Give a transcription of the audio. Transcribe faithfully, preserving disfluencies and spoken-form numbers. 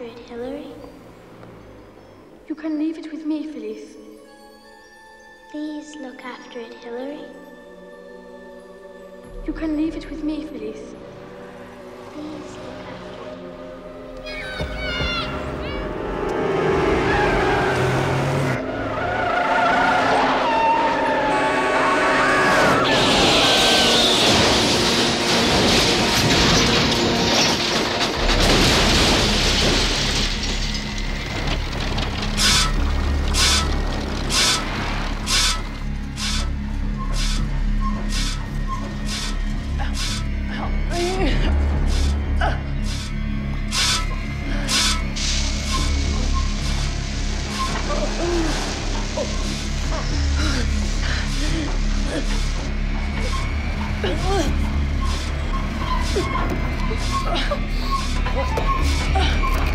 after it, Hilary. You can leave it with me, Felice. Please look after it, Hilary. You can leave it with me, Felice. Please look after it. No, no! Oh,